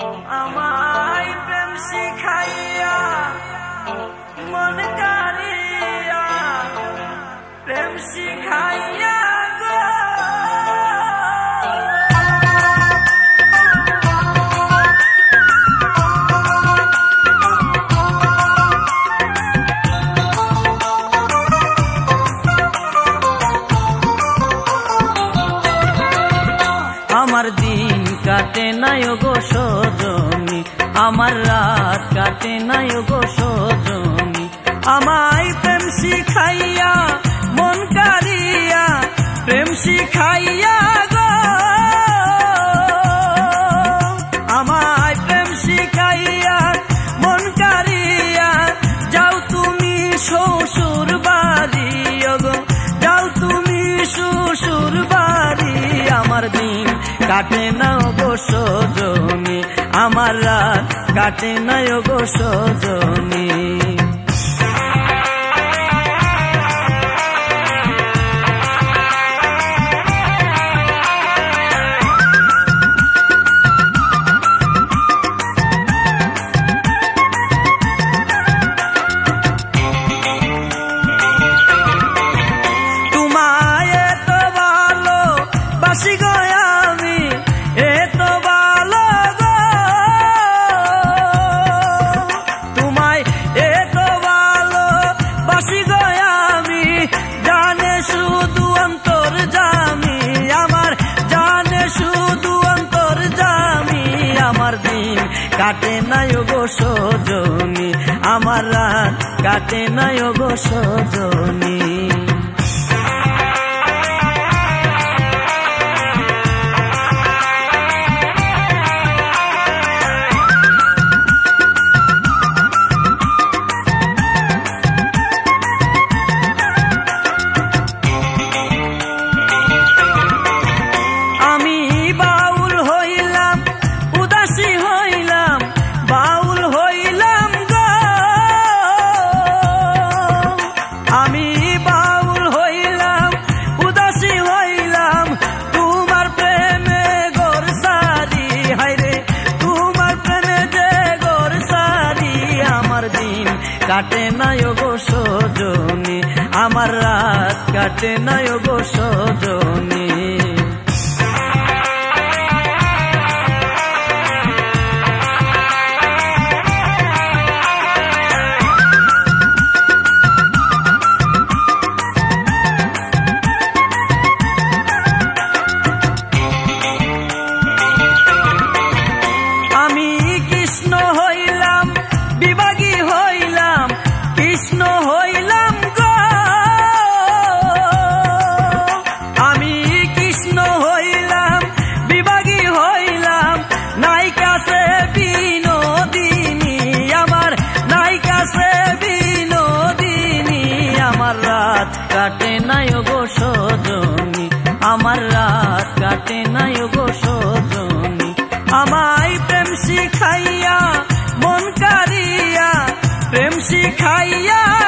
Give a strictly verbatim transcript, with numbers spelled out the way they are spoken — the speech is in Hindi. हमारे प्रेम सिखाइया मन करिया प्रेम सिखाइया हमार दिन काटे नायो गो सजनी हमार रात काटे नायो गो सजनी हमाय प्रेम सिखाइया मन करिया प्रेम सिखाइया गो हमाय प्रेम सिखाइया मन करिया जाओ तुमी शोशुर बारी गो जाओ तुमी शोशुर बारी हमार दिन काटे ना गो सजनी हमार रात काटे ना गो सजनी तुम्हारे तो भालो बासी गया काटे नायो गो सजनी आमार रात काटे नायो गो सजनी काटे नायो गो सजनी आमार रात काटे नायो गो सजनी काटे नायो गो सजनी आमार रात काटे नायो गो सजनी आमाय प्रेम सिखाइया मन करिया प्रेम सिखाइया।